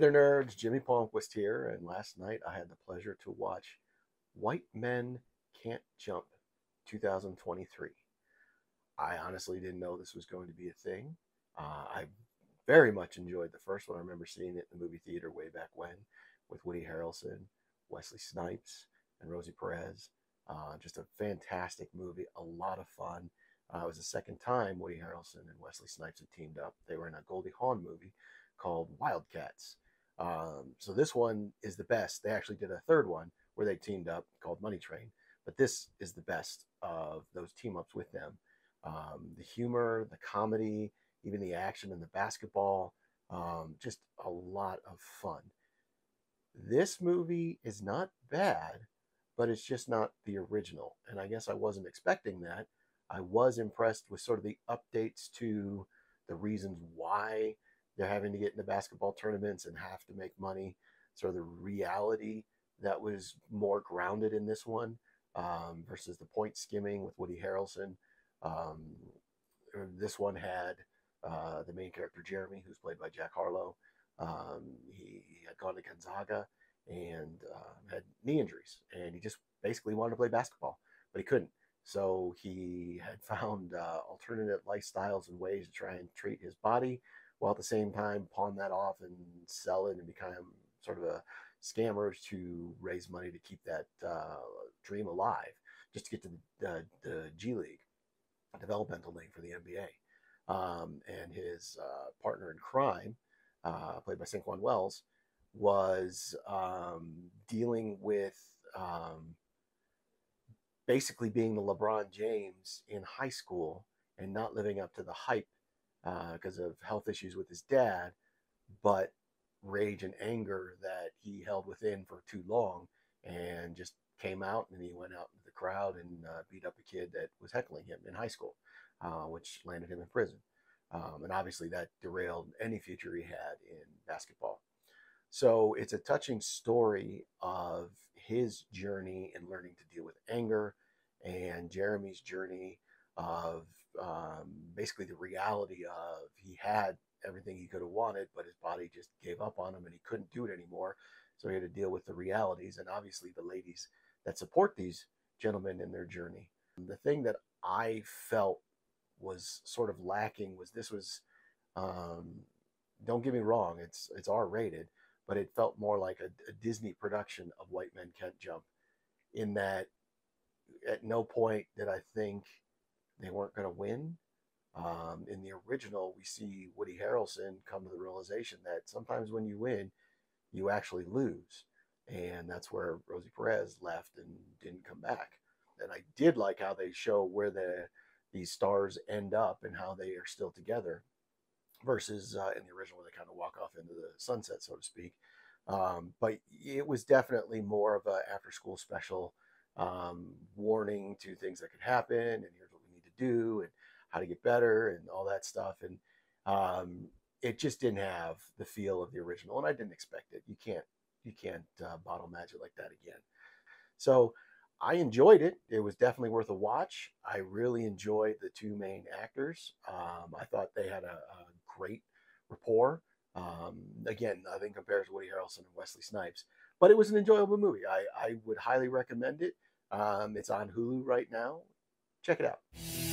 there nerds, Jimmy Palmquist here, and last night I had the pleasure to watch White Men Can't Jump 2023. I honestly didn't know this was going to be a thing. I very much enjoyed the first one. I remember seeing it in the movie theater way back when with Woody Harrelson, Wesley Snipes, and Rosie Perez. Just a fantastic movie, a lot of fun. It was the second time Woody Harrelson and Wesley Snipes had teamed up. They were in a Goldie Hawn movie called Wildcats. So this one is the best. They actually did a third one where they teamed up called Money Train. But this is the best of those team-ups with them. The humor, the comedy, even the action and the basketball, just a lot of fun. This movie is not bad, but it's just not the original. And I guess I wasn't expecting that. I was impressed with sort of the updates to the reasons why they're having to get into basketball tournaments and have to make money. Sort of the reality that was more grounded in this one versus the point skimming with Woody Harrelson. This one had the main character, Jeremy, who's played by Jack Harlow. He had gone to Gonzaga and had knee injuries, and he just basically wanted to play basketball, but he couldn't. So he had found alternative lifestyles and ways to try and treat his body while at the same time pawn that off and sell it and become sort of a scammer to raise money to keep that dream alive, just to get to the G League, developmental league for the NBA. And his partner in crime, played by Sinqua Wells, was dealing with basically being the LeBron James in high school and not living up to the hype because of health issues with his dad, but rage and anger that he held within for too long and just came out, and he went out into the crowd and beat up a kid that was heckling him in high school, which landed him in prison. And obviously that derailed any future he had in basketball. So it's a touching story of his journey in learning to deal with anger and Jeremy's journey of basically the reality of he had everything he could have wanted, but his body just gave up on him and he couldn't do it anymore. So he had to deal with the realities and obviously the ladies that support these gentlemen in their journey. The thing that I felt was sort of lacking was this was, don't get me wrong, it's R-rated, but it felt more like a Disney production of White Men Can't Jump, in that at no point did I think they weren't going to win. In the original, we see Woody Harrelson come to the realization that sometimes when you win, you actually lose. And that's where Rosie Perez left and didn't come back. And I did like how they show where these stars end up and how they are still together versus in the original where they kind of walk off into the sunset, so to speak. But it was definitely more of a after-school special warning to things that could happen and here's what we need to do and how to get better and all that stuff. And it just didn't have the feel of the original, and I didn't expect it. You can't bottle magic like that again. So I enjoyed it. It was definitely worth a watch. I really enjoyed the two main actors. I thought they had a great rapport. Again, nothing compares to Woody Harrelson and Wesley Snipes, but it was an enjoyable movie. I would highly recommend it. It's on Hulu right now. Check it out.